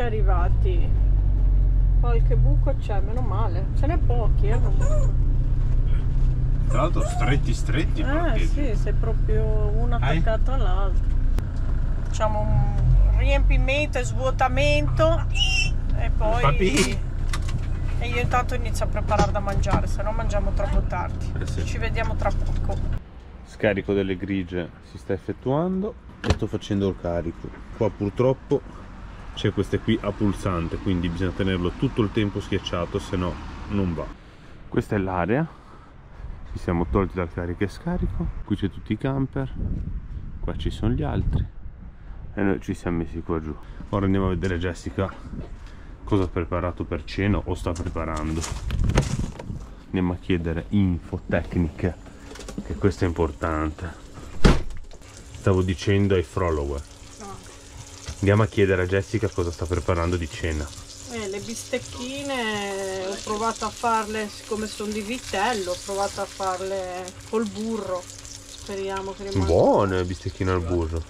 eccoci arrivati. Qualche buco c'è, meno male. Ce n'è pochi, comunque. Tra l'altro stretti stretti, perché... sì, sei proprio uno attaccato all'altro. Facciamo un riempimento e svuotamento e poi... Papi. E io intanto inizio a preparare da mangiare, se no mangiamo troppo tardi. Sì. Ci vediamo tra poco. Scarico delle grigie si sta effettuando e sto facendo il carico. Qua purtroppo c'è queste qui a pulsante, quindi bisogna tenerlo tutto il tempo schiacciato, se no non va. Questa è l'area, ci siamo tolti dal carica e scarico. Qui c'è tutti i camper, qua ci sono gli altri e noi ci siamo messi qua giù. Ora andiamo a vedere Jessica cosa ha preparato per cena o sta preparando. Andiamo a chiedere info tecniche, che questo è importante. Stavo dicendo ai follower, andiamo a chiedere a Jessica cosa sta preparando di cena. Le bistecchine ho provato a farle, siccome sono di vitello, ho provato a farle col burro. Speriamo che rimangano buone, bistecchine al burro,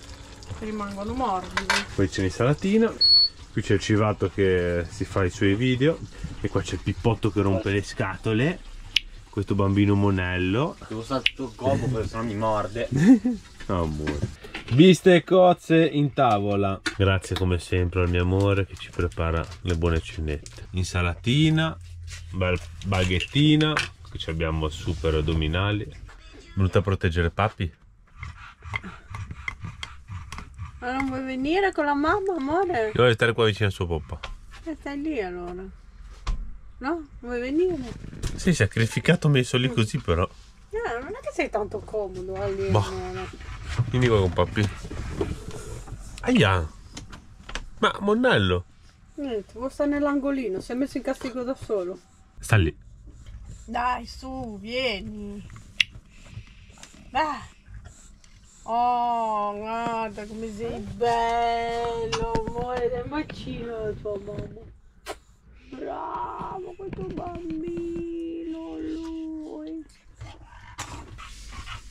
che rimangono morbide. Poi c'è l'insalatina. Qui c'è il Civato che si fa i suoi video e qua c'è il Pippotto che rompe le scatole, questo bambino monello. Devo stare tutto il corpo perché sennò mi morde. Amore. Biste e cozze in tavola. Grazie come sempre al mio amore che ci prepara le buone cenette. Insalatina, bel baghettina, che ci abbiamo super addominali. Venuta a proteggere Papi? Ma non vuoi venire con la mamma, amore? Io voglio stare qua vicino al suo poppa. E stai lì allora? No? Vuoi venire? Sì, sacrificato messo lì così però. No, non è che sei tanto comodo lì. Boh. Vieni qua con Papi. Aia! Ma monello! Niente, vuoi stare nell'angolino, si è messo in castigo da solo. Sta lì. Dai, su, vieni. Dai. Oh, guarda come sei bello, amore, dai un bacino alla tua mamma. Bravo questo bambino, lui.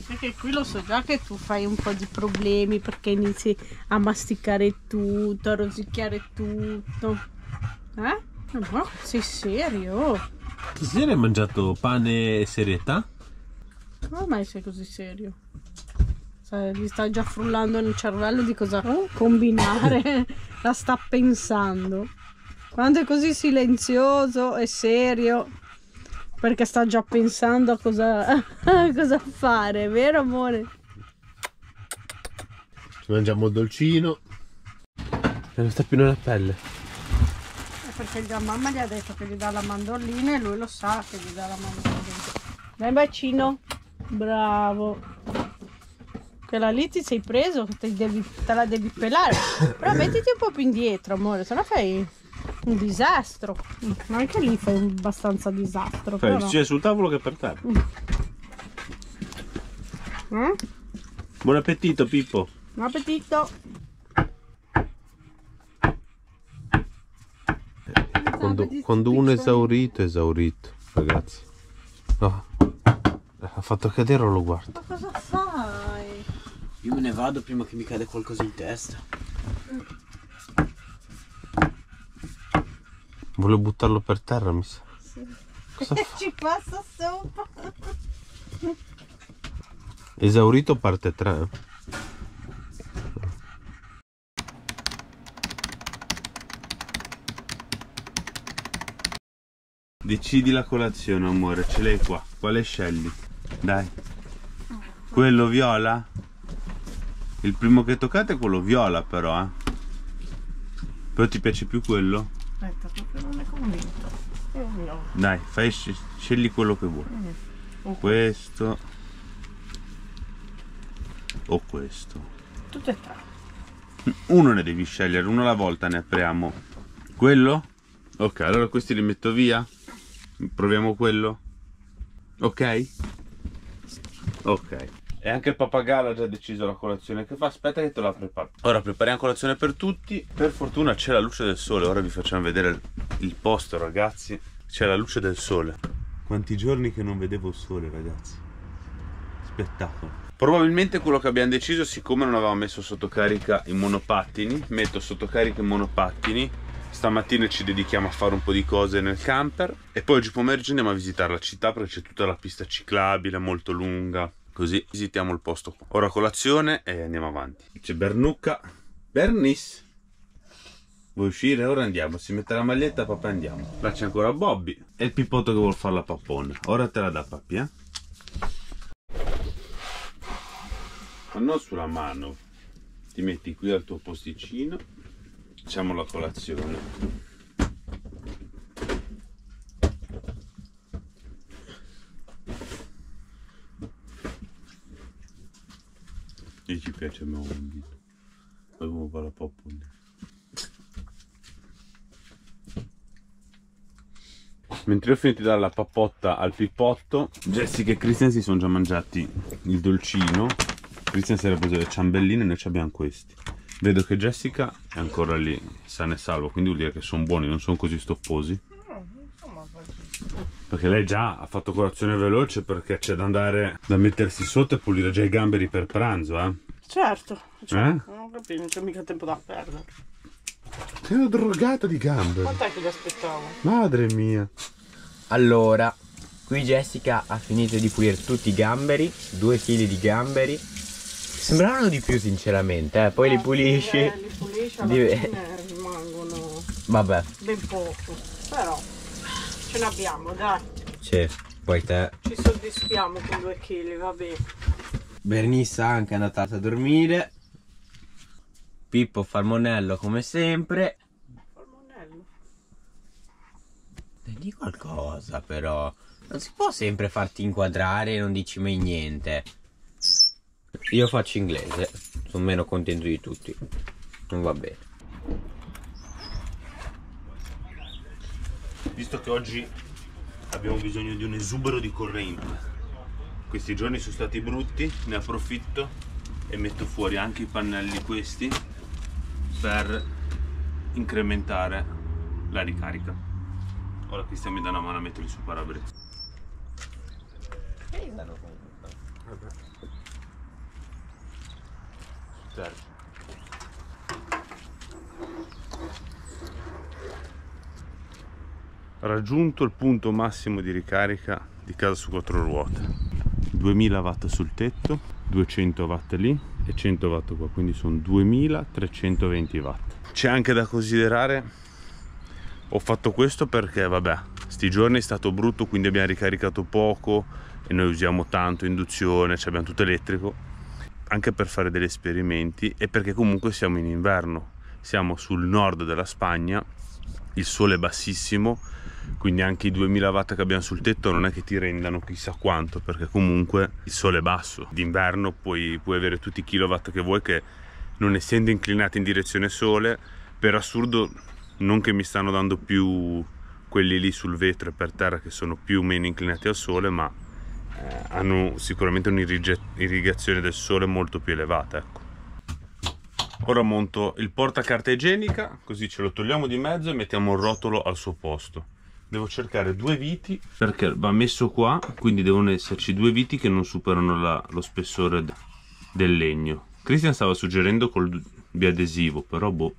Perché qui lo so già che tu fai un po' di problemi, perché inizi a masticare tutto, a rosicchiare tutto. Eh? No, sei serio? Stasera hai mangiato pane e serietà? Non mai sei così serio. Mi sta già frullando nel cervello di cosa combinare. La sta pensando. Quando è così silenzioso e serio, perché sta già pensando a cosa fare, vero amore? Ci mangiamo il dolcino e non sta più nella pelle. È perché la mamma gli ha detto che gli dà la mandorlina e lui lo sa che gli dà la mandorlina. Dai un bacino. Bravo. Quella lì ti sei preso, te la devi pelare. Però mettiti un po' più indietro, amore, sennò fai un disastro. Ma anche lì fai abbastanza disastro. Fai sia sul tavolo che per terra. Buon appetito, Pippo. Buon appetito. Quando uno è esaurito, è esaurito, ragazzi. No. Ha fatto cadere o lo guardo? Ma cosa fai? Io me ne vado prima che mi cade qualcosa in testa. Volevo buttarlo per terra, mi sa. Sì. Cosa fa? Ci passa sopra. Esaurito parte 3. Decidi la colazione, amore, ce l'hai qua. Quale scegli? Dai. Quello viola? Il primo che toccate è quello viola però, eh. Però ti piace più quello? Aspetta, proprio non è convinto. È viola. Dai, scegli quello che vuoi. Okay. Questo. O questo. Tutti e tre. Uno ne devi scegliere, uno alla volta ne apriamo. Quello? Ok, allora questi li metto via. Proviamo quello. Ok? Ok. E anche il pappagallo ha già deciso la colazione che fa. Aspetta che te la preparo. Ora prepariamo colazione per tutti. Per fortuna c'è la luce del sole. Ora vi facciamo vedere il posto, ragazzi. C'è la luce del sole. Quanti giorni che non vedevo il sole, ragazzi. Spettacolo. Probabilmente quello che abbiamo deciso, siccome non avevamo messo sotto carica i monopattini, metto sotto carica i monopattini Stamattina ci dedichiamo a fare un po' di cose nel camper e poi oggi pomeriggio andiamo a visitare la città perché c'è tutta la pista ciclabile molto lunga, così visitiamo il posto qua. Ora colazione e andiamo avanti. C'è Bernucca. Bernice, vuoi uscire? Ora andiamo, si mette la maglietta, papà, andiamo. Là c'è ancora Bobby e il pippotto che vuol fare la pappona. Ora te la dà papì, eh? Ma non sulla mano. Ti metti qui al tuo posticino, facciamo la colazione. E ci piace ma un po' fare la pappona. Mentre ho finito di dare la pappotta al pippotto, Jessica e Christian si sono già mangiati il dolcino. Christian si era preso le ciambelline e noi abbiamo questi. Vedo che Jessica è ancora lì, sana e salva, quindi vuol dire che sono buoni, non sono così stopposi. Perché lei già ha fatto colazione veloce perché c'è da andare, da mettersi sotto e pulire già i gamberi per pranzo, eh? Certo, certo. Non capisco, non c'è mica tempo da perdere. Sei una drogata di gamberi. Quant'è che li aspettavo? Madre mia. Allora, qui Jessica ha finito di pulire tutti i gamberi, 2 kg di gamberi. Sembravano di più sinceramente, eh? Poi li pulisci. Li pulisci, alla fine rimangono, vabbè, ben poco. Però ce ne abbiamo, dai. Sì, poi te. Ci soddisfiamo con 2 kg, va bene. Bernice anche è andata a dormire. Pippo Farmonello come sempre. Farmonello? Dai, di qualcosa però. Non si può sempre farti inquadrare e non dici mai niente. Io faccio inglese, sono meno contento di tutti. Non va bene. Visto che oggi abbiamo bisogno di un esubero di corrente, questi giorni sono stati brutti, ne approfitto e metto fuori anche i pannelli questi per incrementare la ricarica. Ora Cristian mi dà una mano a metterli sul parabrezza. Pesano comunque. Vabbè. Certo. Raggiunto il punto massimo di ricarica di casa su 4 ruote. 2000 watt sul tetto, 200 watt lì e 100 watt qua, quindi sono 2320 watt. C'è anche da considerare, ho fatto questo perché vabbè, sti giorni è stato brutto, quindi abbiamo ricaricato poco e noi usiamo tanto induzione, cioè abbiamo tutto elettrico, anche per fare degli esperimenti e perché comunque siamo in inverno, siamo sul nord della Spagna, il sole è bassissimo, quindi anche i 2000 watt che abbiamo sul tetto non è che ti rendano chissà quanto, perché comunque il sole è basso. D'inverno puoi avere tutti i kilowatt che vuoi, che non essendo inclinati in direzione sole, per assurdo non che mi stanno dando più quelli lì sul vetro e per terra che sono più o meno inclinati al sole, ma hanno sicuramente un'irrigazione del sole molto più elevata, ecco. Ora monto il portacarta igienica, così ce lo togliamo di mezzo e mettiamo il rotolo al suo posto. Devo cercare 2 viti perché va messo qua, quindi devono esserci 2 viti che non superano lo spessore del legno. Christian stava suggerendo col biadesivo, però boh,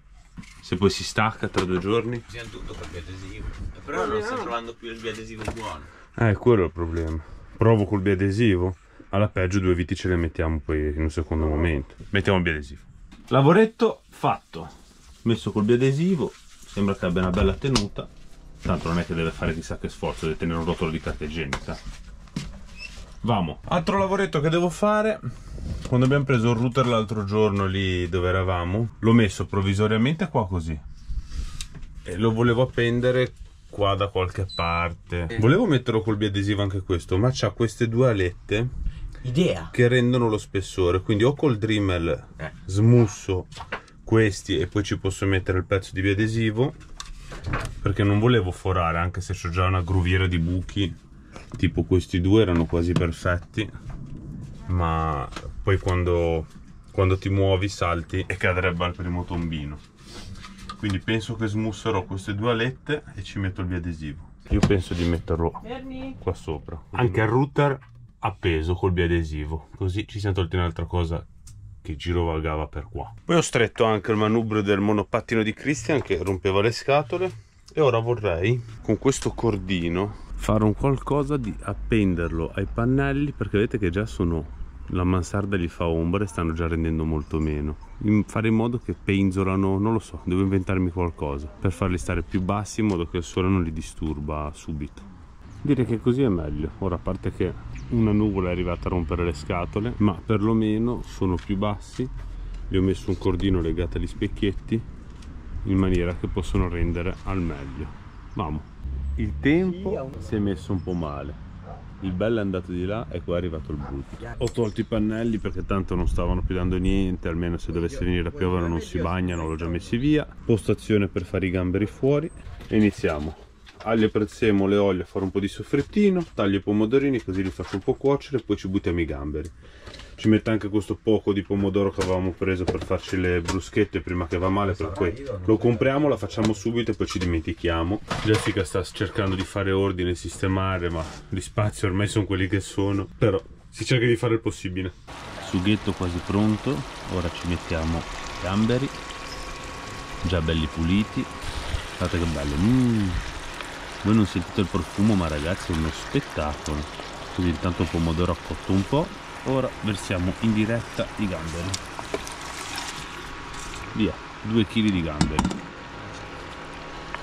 se poi si stacca tra 2 giorni. Sì, è tutto col biadesivo, però non sto trovando più il biadesivo buono. Quello è il problema. Provo col biadesivo, alla peggio 2 viti ce le mettiamo poi in un secondo momento. Mettiamo il biadesivo. Lavoretto fatto, messo col biadesivo, sembra che abbia una bella tenuta. Tanto non è che deve fare chissà che sforzo, deve tenere un rotolo di carta igienica. Vamo. Altro lavoretto che devo fare, quando abbiamo preso il router l'altro giorno lì dove eravamo, l'ho messo provvisoriamente qua così. E lo volevo appendere qua da qualche parte. Volevo metterlo col biadesivo anche questo, ma c'ha queste 2 alette che rendono lo spessore. Quindi o col Dremel smusso questi e poi ci posso mettere il pezzo di biadesivo, perché non volevo forare, anche se c'ho già una gruviera di buchi, tipo questi 2 erano quasi perfetti, ma poi quando ti muovi salti e cadrebbe al primo tombino, quindi penso che smusserò queste 2 alette e ci metto il biadesivo. Io penso di metterlo qua sopra, anche il router appeso col biadesivo, così ci siamo tolti un'altra cosa che girovagava per qua. Poi ho stretto anche il manubrio del monopattino di Christian che rompeva le scatole, e ora vorrei con questo cordino fare un qualcosa di appenderlo ai pannelli, perché vedete che già sono, la mansarda gli fa ombra e stanno già rendendo molto meno. Fare in modo che penzolano, non lo so, devo inventarmi qualcosa per farli stare più bassi in modo che il sole non li disturba subito. Direi che così è meglio. Ora, a parte che una nuvola è arrivata a rompere le scatole, ma perlomeno sono più bassi. Gli ho messo un cordino legato agli specchietti in maniera che possono rendere al meglio. Vamo. Il tempo si è messo un po' male. Il bello è andato di là e qua è arrivato il buio. Ho tolto i pannelli perché tanto non stavano più dando niente, almeno se dovesse venire la piovere non si bagnano, l'ho già messi via. Postazione per fare i gamberi fuori e iniziamo. Aglio, prezzemolo e olio a fare un po' di soffrettino, taglio i pomodorini così li faccio un po' cuocere e poi ci buttiamo i gamberi. Ci metto anche questo poco di pomodoro che avevamo preso per farci le bruschette prima che va male, per cui lo compriamo, la facciamo subito e poi ci dimentichiamo. Jessica sta cercando di fare ordine e sistemare, ma gli spazi ormai sono quelli che sono, però si cerca di fare il possibile. Sughetto quasi pronto, ora ci mettiamo i gamberi, già belli puliti. Guardate che bello! Voi non sentite il profumo, ma ragazzi è uno spettacolo. Così intanto il pomodoro ha cotto un po'. Ora versiamo in diretta i gamberi. Via, 2 kg di gamberi.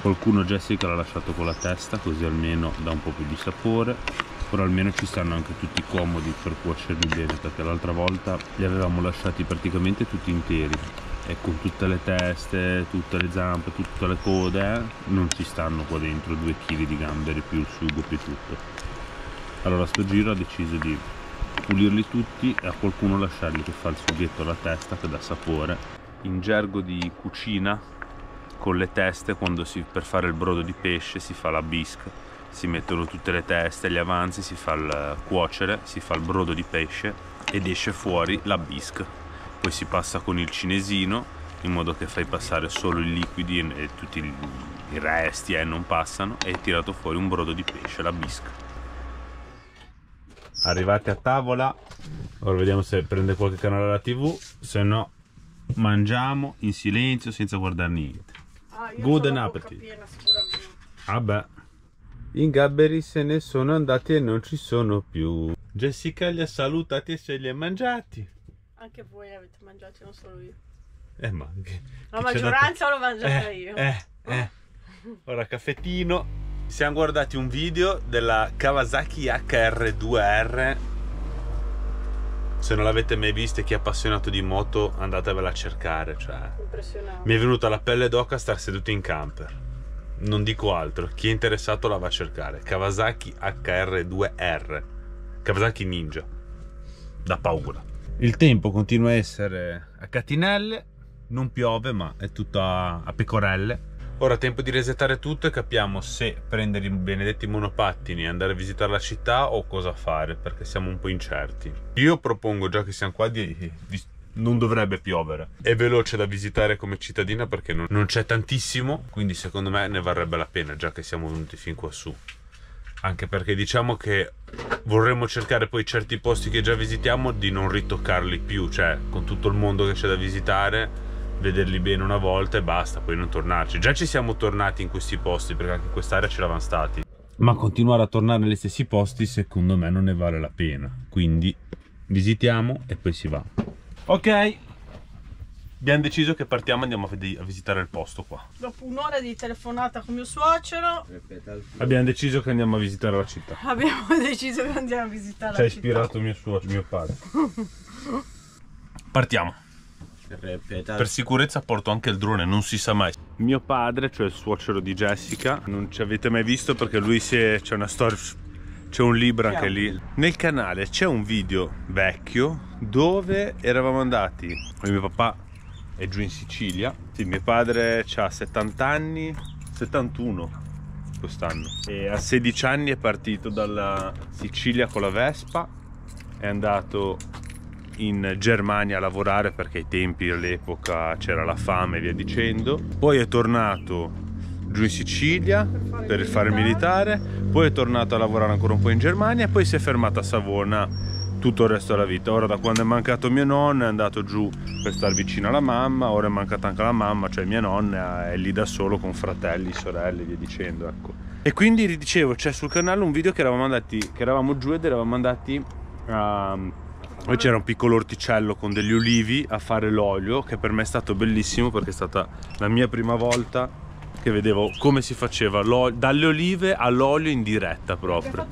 Qualcuno, Jessica, l'ha lasciato con la testa, così almeno dà un po' più di sapore. Ora almeno ci stanno anche tutti comodi per cuocerli bene, perché l'altra volta li avevamo lasciati praticamente tutti interi e con tutte le teste, tutte le zampe, tutte le code. Non ci stanno qua dentro 2 kg di gamberi più il sugo più tutto. Allora sto giro ho deciso di pulirli tutti e a qualcuno lasciarli che fa il sughetto alla testa, che dà sapore. In gergo di cucina, con le teste, quando per fare il brodo di pesce si fa la bisque, si mettono tutte le teste, gli avanzi, si fa il cuocere, si fa il brodo di pesce ed esce fuori la bisque. Poi si passa con il cinesino in modo che fai passare solo i liquidi e tutti i resti non passano, e è tirato fuori un brodo di pesce, la bisque. Arrivati a tavola, ora vediamo se prende qualche canale alla TV, se no mangiamo in silenzio senza guardare niente. Good appetite. Vabbè, i gamberi se ne sono andati e non ci sono più. Jessica li ha salutati e se li ha mangiati. Anche voi li avete mangiati, non solo io. Ma la maggioranza l'ho mangiata io. Ora caffettino. Siamo guardati un video della Kawasaki HR2R. Se non l'avete mai vista, chi è appassionato di moto, andatevela a cercare. Cioè, impressionante. Mi è venuta la pelle d'oca a star seduto in camper. Non dico altro. Chi è interessato la va a cercare. Kawasaki HR2R. Kawasaki Ninja. Da paura. Il tempo continua a essere a catinelle, non piove ma è tutto a pecorelle. Ora è tempo di resettare tutto e capiamo se prendere i benedetti monopattini e andare a visitare la città o cosa fare, perché siamo un po' incerti. Io propongo, già che siamo qua, non dovrebbe piovere. È veloce da visitare come cittadina perché non c'è tantissimo, quindi secondo me ne varrebbe la pena, già che siamo venuti fin qua su. Anche perché diciamo che vorremmo cercare poi certi posti che già visitiamo di non ritoccarli più, cioè con tutto il mondo che c'è da visitare, vederli bene una volta e basta, poi non tornarci. Già ci siamo tornati in questi posti, perché anche in quest'area ce l'avamo stati, ma continuare a tornare negli stessi posti secondo me non ne vale la pena, quindi visitiamo e poi si va. Ok, abbiamo deciso che partiamo e andiamo a visitare il posto qua. Dopo un'ora di telefonata con mio suocero abbiamo deciso che andiamo a visitare la città. Ci ha ispirato mio suocero, mio padre. Partiamo. Per sicurezza porto anche il drone, non si sa mai. Mio padre, cioè il suocero di Jessica, non ci avete mai visto perché lui c'è una storia, c'è un libro anche lì. Nel canale c'è un video vecchio dove eravamo andati. Mio papà è giù in Sicilia. Sì, mio padre ha 70 anni, 71 quest'anno. E a 16 anni è partito dalla Sicilia con la Vespa, è andato in Germania a lavorare perché ai tempi, all'epoca, c'era la fame e via dicendo. Poi è tornato giù in Sicilia per fare il militare, poi è tornato a lavorare ancora un po' in Germania e poi si è fermato a Savona tutto il resto della vita. Ora, da quando è mancato mio nonno, è andato giù per star vicino alla mamma, ora è mancata anche la mamma, cioè mia nonna è lì da solo con fratelli, sorelle e via dicendo, ecco. E quindi vi dicevo, c'è sul canale un video che eravamo andati, che eravamo giù ed eravamo andati a... Poi c'era un piccolo orticello con degli ulivi a fare l'olio, che per me è stato bellissimo perché è stata la mia prima volta che vedevo come si faceva dalle olive all'olio in diretta proprio.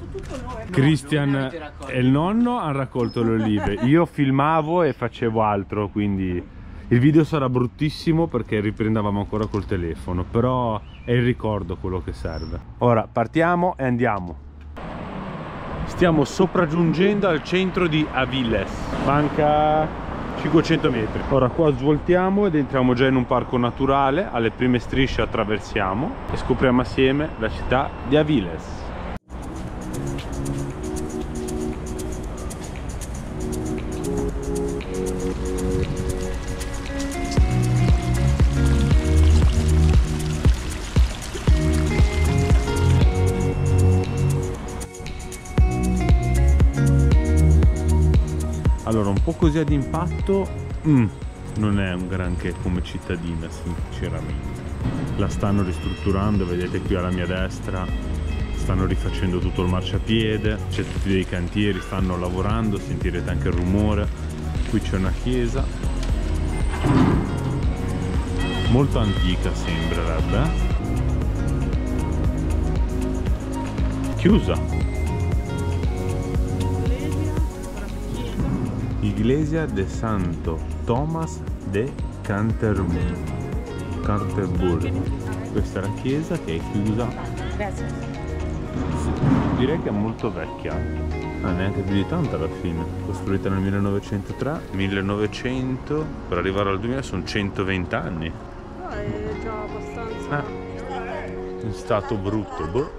Cristian e il nonno hanno raccolto le olive, io filmavo e facevo altro, quindi il video sarà bruttissimo perché riprendavamo ancora col telefono, però è il ricordo quello che serve. Ora partiamo e andiamo. Stiamo sopraggiungendo al centro di Avilés, manca 500 metri. Ora qua svoltiamo ed entriamo già in un parco naturale, alle prime strisce attraversiamo e scopriamo assieme la città di Avilés. Allora, un po' così ad impatto, non è un granché come cittadina, sinceramente. La stanno ristrutturando, vedete qui alla mia destra, stanno rifacendo tutto il marciapiede, c'è tutti dei cantieri, stanno lavorando, sentirete anche il rumore. Qui c'è una chiesa, molto antica sembrerebbe, chiusa. Iglesia de Santo Thomas de Canterbury. Questa è la chiesa che è chiusa. Direi che è molto vecchia, neanche più di tanto alla fine. Costruita nel 1903, 1900, per arrivare al 2000 sono 120 anni. No, è già abbastanza. È stato brutto, boh.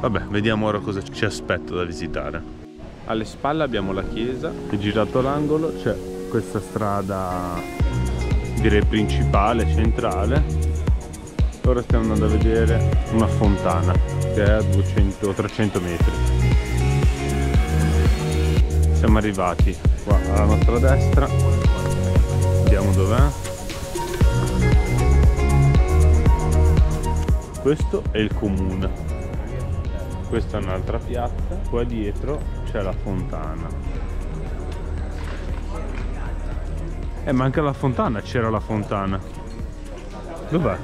Vabbè, vediamo ora cosa ci aspetta da visitare. Alle spalle abbiamo la chiesa e girato l'angolo c'è questa strada, direi principale, centrale. Ora stiamo andando a vedere una fontana che è a 200-300 metri. Siamo arrivati qua alla nostra destra, vediamo dov'è. Questo è il comune. Questa è un'altra piazza, qua dietro c'è la fontana. Manca la fontana, c'era la fontana. Dov'è?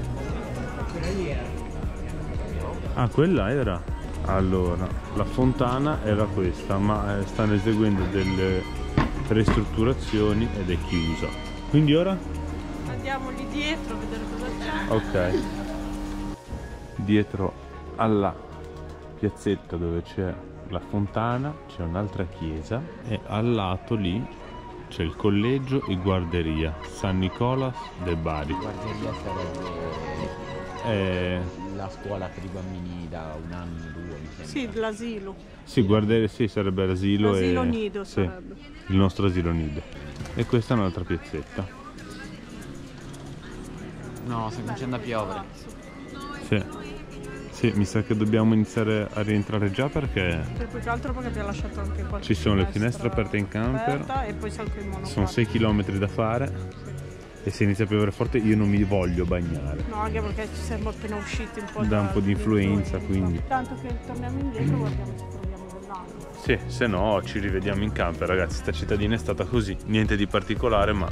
Ah, quella era. Allora, la fontana era questa, ma stanno eseguendo delle ristrutturazioni ed è chiusa. Quindi ora? Andiamo lì dietro a vedere cosa c'è. Ok. Dietro alla piazzetta dove c'è la fontana c'è un'altra chiesa e al lato lì c'è il collegio e guarderia San Nicola del Bari. Guarderia sarebbe la scuola per i bambini da un anno o due, mi sembra. Sì, l'asilo. Sì, guarderia, sì, sarebbe l'asilo. L'asilo nido, sì, sarebbe il nostro asilo nido. E questa è un'altra piazzetta. No, sta cominciando a piovere. Sì. Sì, mi sa che dobbiamo iniziare a rientrare già perché... più che altro perché ti ha lasciato anche qua. Ci sono le finestre aperte in camper e poi salto in monopattino. Sono 6 km da fare, sì. E se inizia a piovere forte io non mi voglio bagnare. No, anche perché ci siamo appena usciti un po' da un po' di influenza, quindi... Tanto che torniamo indietro, guardiamo se proviamo volando. Sì, se no ci rivediamo in camper, ragazzi. Sta cittadina è stata così, niente di particolare, ma...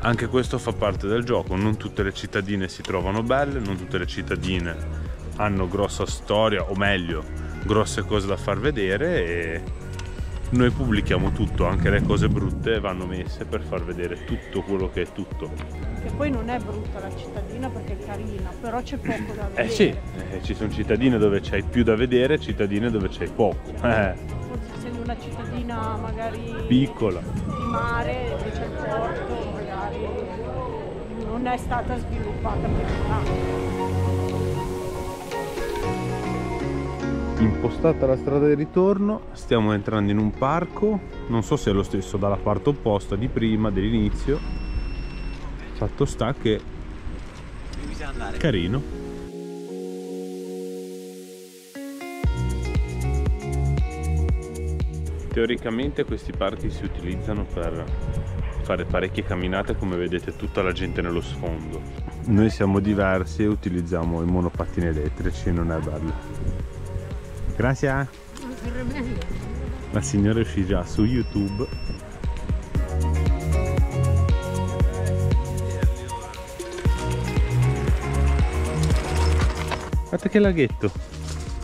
anche questo fa parte del gioco. Non tutte le cittadine si trovano belle, non tutte le cittadine... hanno grossa storia, o meglio grosse cose da far vedere, e noi pubblichiamo tutto, anche le cose brutte vanno messe per far vedere tutto quello che è tutto. E poi non è brutta la cittadina perché è carina, però c'è poco da vedere. Sì, ci sono cittadine dove c'hai più da vedere, cittadine dove c'hai poco. Forse essendo una cittadina magari piccola, di mare, dove c'è il porto, magari non è stata sviluppata per tanto. Impostata la strada di ritorno, stiamo entrando in un parco, non so se è lo stesso dalla parte opposta di prima, dell'inizio. Fatto sta che è carino. Teoricamente questi parchi si utilizzano per fare parecchie camminate, come vedete tutta la gente nello sfondo. Noi siamo diversi e utilizziamo i monopattini elettrici, non è bello. Grazie. La signora esce già su YouTube. Guarda che laghetto,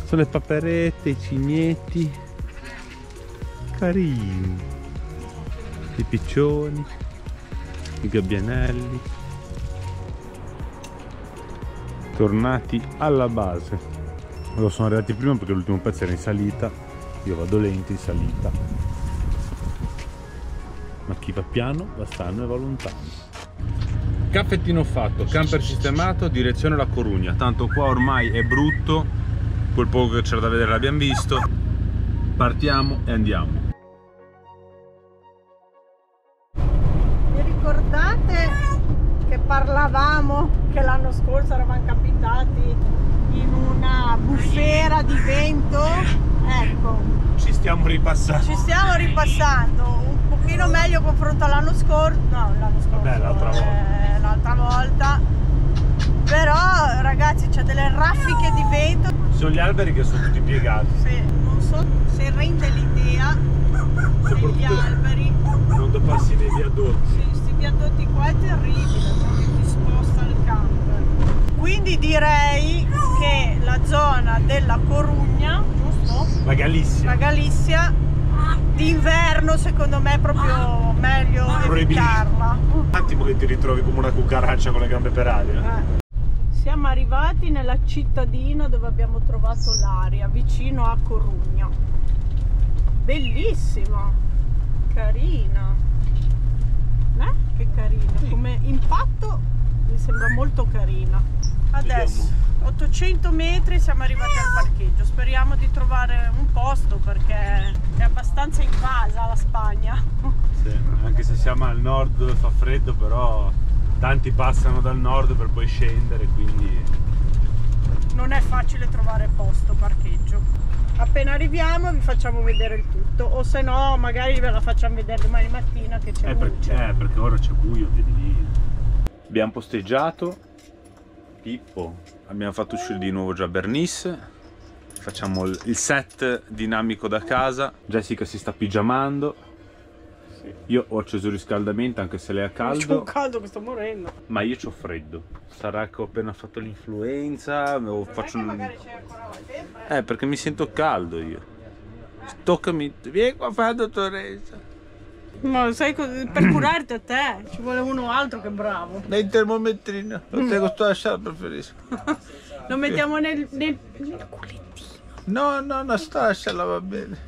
sono le paperette, i cignetti, carini, i piccioni, i gabbianelli. Tornati alla base, allora sono arrivati prima perché l'ultimo pezzo era in salita, io vado lento in salita, ma chi va piano va sano e va lontano. Caffettino fatto, camper sistemato, direzione La Corugna. Tanto qua ormai è brutto, quel poco che c'era da vedere l'abbiamo visto. Partiamo e andiamo. Vi ricordate che parlavamo che l'anno scorso eravamo capitati in una bufera di vento? Ecco, ci stiamo ripassando un pochino meglio confronto all'anno scorso, no, l'anno scorso, vabbè, l'altra volta. L'altra volta, però ragazzi c'è delle raffiche di vento, sono gli alberi che sono tutti piegati. Sì, non so se rende l'idea degli alberi, non da passi nei viadotti. Sì, questi viadotti qua è terribile, perché ti sposta il camper. Quindi direi che la zona della Corugna, giusto? La Galizia d'inverno secondo me è proprio meglio evitarla. Un attimo che ti ritrovi come una cucaraccia con le gambe per aria. Siamo arrivati nella cittadina dove abbiamo trovato l'aria, vicino a Corugna. Bellissima, carina. Che carina, sì. Come impatto mi sembra molto carina. Adesso, vediamo. 800 metri siamo arrivati al parcheggio, speriamo di trovare un posto perché è abbastanza invasa la Spagna. Sì, anche se siamo al nord dove fa freddo, però tanti passano dal nord per poi scendere, quindi non è facile trovare posto parcheggio. Appena arriviamo vi facciamo vedere il tutto, o se no magari ve la facciamo vedere domani mattina che c'è luce. Perché ora c'è buio, vedi lì. Abbiamo posteggiato, Pippo, abbiamo fatto uscire di nuovo già Bernice, facciamo il set dinamico da casa. Jessica si sta pigiamando, sì. Io ho acceso il riscaldamento anche se lei ha caldo. C'è un caldo che sto morendo. Ma io c'ho freddo, sarà che ho appena fatto l'influenza o faccio un... magari c'è ancora la febbre. Perché mi sento caldo io. Toccami, vieni qua a fare la dottoressa. Ma sai, per curarti a te ci vuole uno altro che è bravo. Nel termometrino, lo tengo sto lasciare, preferisco. Lo mettiamo nel culettino. No, sta lasciarla, va bene.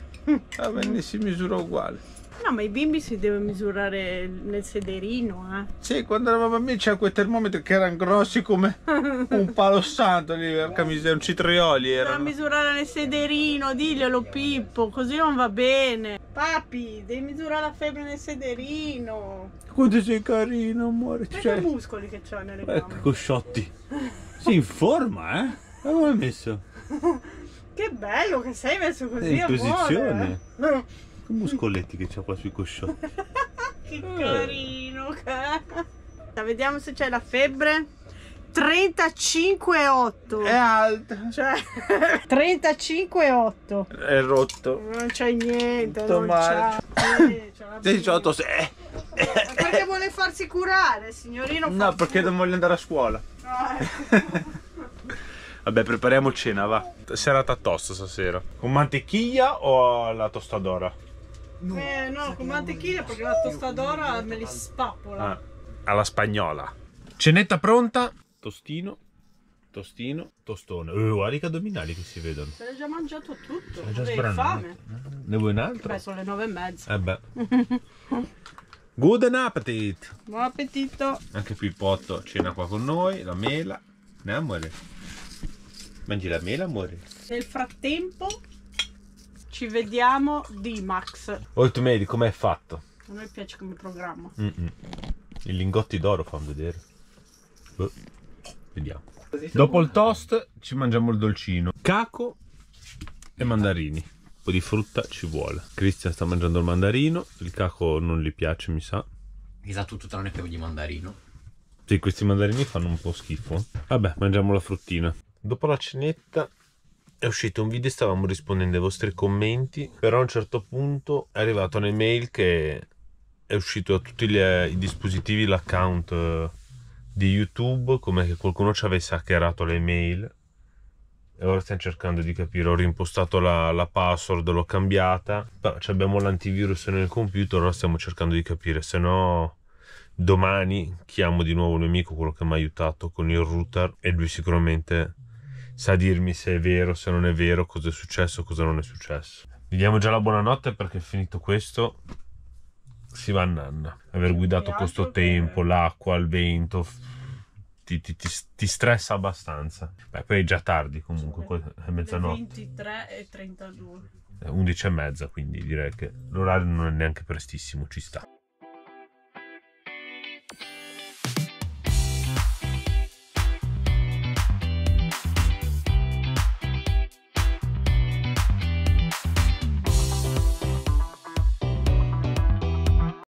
Va bene, si misura uguale. No, ma i bimbi si devono misurare nel sederino, eh. Sì, quando eravamo bambini c'erano quei termometri che erano grossi come un palo santo lì, porca miseria, un citrioli erano. Devi misurare nel sederino, diglielo Pippo, così non va bene. Papi, devi misurare la febbre nel sederino. Quanto sei carino, amore. Che muscoli che c'ha nelle gambe. Ecco, cosciotti. Sei in forma, eh? Ma come hai messo? Che bello che sei messo così, amore. Sei in posizione. Che muscoletti che c'ha qua sui cosciotti. Che carino. Vediamo se c'è la febbre. 35,8. È alta. Cioè 35,8. È rotto. Non c'è niente. Tutto non male. C'è 18, sì. Perché vuole farsi curare, signorino? No, perché non voglio andare a scuola. Vabbè, prepariamo cena, va. Serata tosta stasera. Con mantequilla o la tostadora? No, con mantequilla perché la tostadora me li spappola. Alla spagnola. Cenetta pronta. Tostino, tostone. Guarda che addominali che si vedono. Se l'hai già mangiato tutto. Hai già fame. Ne vuoi un altro? Beh, sono le 9:30. Good appetito. Buon appetito. Anche Pippotto cena qua con noi. La mela. Ne amore? Mangi la mela, amore. Nel frattempo ci vediamo Dmax. Old Made, com'è fatto? A noi piace come programma. I lingotti d'oro fanno vedere. Vediamo. Dopo il toast ci mangiamo il dolcino, caco e mandarini. po' di frutta ci vuole. Cristian sta mangiando il mandarino, il caco non gli piace, mi sa. Esatto, tutto tranne che ogni mandarino. Sì, questi mandarini fanno un po' schifo. Vabbè, mangiamo la fruttina. Dopo la cenetta è uscito un video e stavamo rispondendo ai vostri commenti, però a un certo punto è arrivata un'email che è uscito da tutti i dispositivi l'account di YouTube, come che qualcuno ci avesse hackerato le email. E ora stiamo cercando di capire, ho reimpostato la password, l'ho cambiata, però abbiamo l'antivirus nel computer, ora stiamo cercando di capire, se no domani chiamo di nuovo un amico, quello che mi ha aiutato con il router, e lui sicuramente sa dirmi se è vero, se non è vero, cosa è successo, cosa non è successo. Vi diamo già la buonanotte perché finito questo si va a nanna. Aver guidato questo tempo, l'acqua, il vento... Ti stressa abbastanza. Beh, poi è già tardi comunque, è mezzanotte, 23:32, 11:30, quindi direi che l'orario non è neanche prestissimo, ci sta.